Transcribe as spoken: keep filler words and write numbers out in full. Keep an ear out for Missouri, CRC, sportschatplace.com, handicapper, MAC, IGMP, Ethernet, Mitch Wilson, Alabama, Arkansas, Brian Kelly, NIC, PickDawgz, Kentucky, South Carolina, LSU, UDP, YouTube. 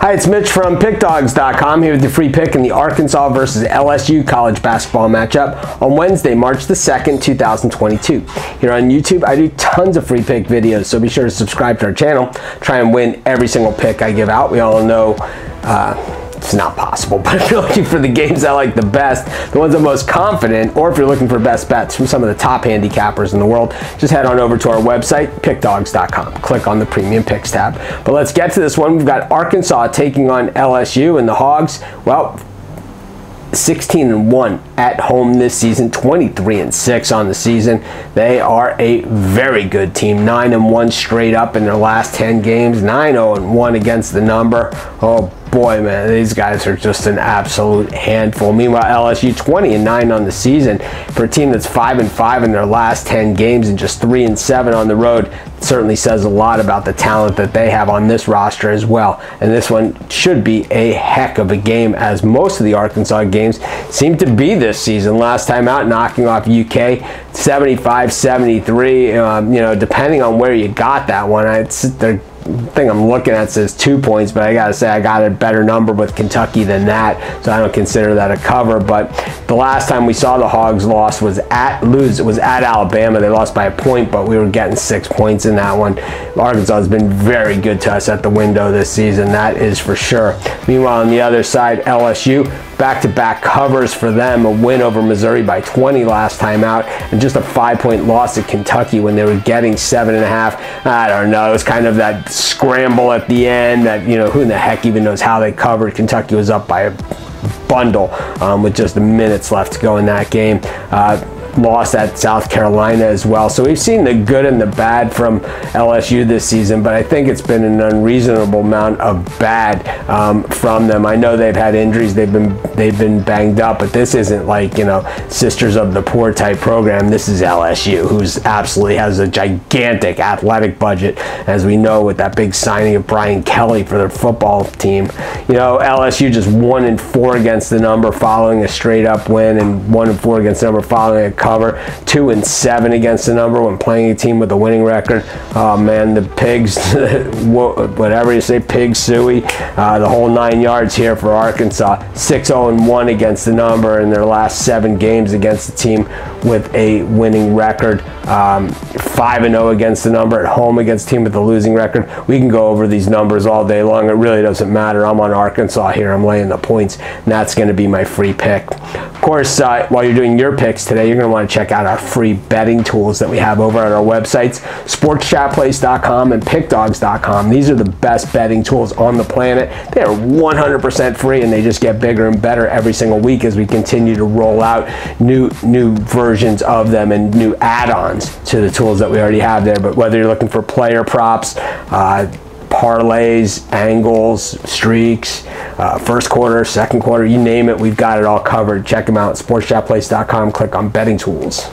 Hi, it's Mitch from Pick Dawgz dot com here with the free pick in the Arkansas versus L S U college basketball matchup on Wednesday, March the second, two thousand twenty-two. Here on YouTube, I do tons of free pick videos, so be sure to subscribe to our channel. Try and win every single pick I give out. We all know uh, it's not possible, but if you're looking for the games I like the best, the ones I'm most confident, or if you're looking for best bets from some of the top handicappers in the world, just head on over to our website, Pick Dawgz dot com. Click on the Premium Picks tab. But let's get to this one. We've got Arkansas taking on L S U, and the Hogs, well, sixteen and one at home this season, twenty-three and six on the season. They are a very good team, nine and one straight up in their last ten games, nine oh and one against the number. Oh boy, man, these guys are just an absolute handful. Meanwhile, L S U twenty and nine on the season. For a team that's five and five in their last ten games and just three and seven on the road, it certainly says a lot about the talent that they have on this roster as well. And this one should be a heck of a game, as most of the Arkansas games seem to be this season. Last time out, knocking off U K seventy-five seventy-three, um, you know, depending on where you got that one. It's, they're The thing I'm looking at says two points, but I gotta say I got a better number with Kentucky than that, so I don't consider that a cover. But the last time we saw the Hogs loss was at lose. It was at Alabama. They lost by a point, but we were getting six points in that one. Arkansas has been very good to us at the window this season, that is for sure. Meanwhile, on the other side, L S U, back-to-back covers for them, a win over Missouri by twenty last time out, and just a five-point loss at Kentucky when they were getting seven and a half. I don't know, it was kind of that scramble at the end that, you know, who in the heck even knows how they covered. Kentucky was up by a bundle um, with just minutes left to go in that game. Uh, lost at South Carolina as well. So we've seen the good and the bad from L S U this season, but I think it's been an unreasonable amount of bad um, from them. I know they've had injuries, they've been they've been banged up, but this isn't like, you know, Sisters of the Poor type program. This is L S U, who's absolutely has a gigantic athletic budget, as we know with that big signing of Brian Kelly for their football team. You know, L S U just one and four against the number following a straight up win, and one and four against the number following a cover, two and seven against the number when playing a team with a winning record. Oh man, the pigs, whatever you say, pig suey, uh, the whole nine yards here for Arkansas. six oh and one against the number in their last seven games against a team with a winning record. Um, five and oh against the number at home against a team with a losing record. We can go over these numbers all day long. It really doesn't matter. I'm on Arkansas here. I'm laying the points, and that's going to be my free pick. Of course, uh, while you're doing your picks today, you're going to want to check out our free betting tools that we have over on our websites, sports chat place dot com and Pick Dawgz dot com. These are the best betting tools on the planet. They are one hundred percent free, and they just get bigger and better every single week as we continue to roll out new, new versions of them and new add-ons to the tools that we already have there. But whether you're looking for player props, uh, parlays, angles, streaks, uh, first quarter, second quarter, you name it, we've got it all covered. Check them out, sports chat place dot com. Click on betting tools.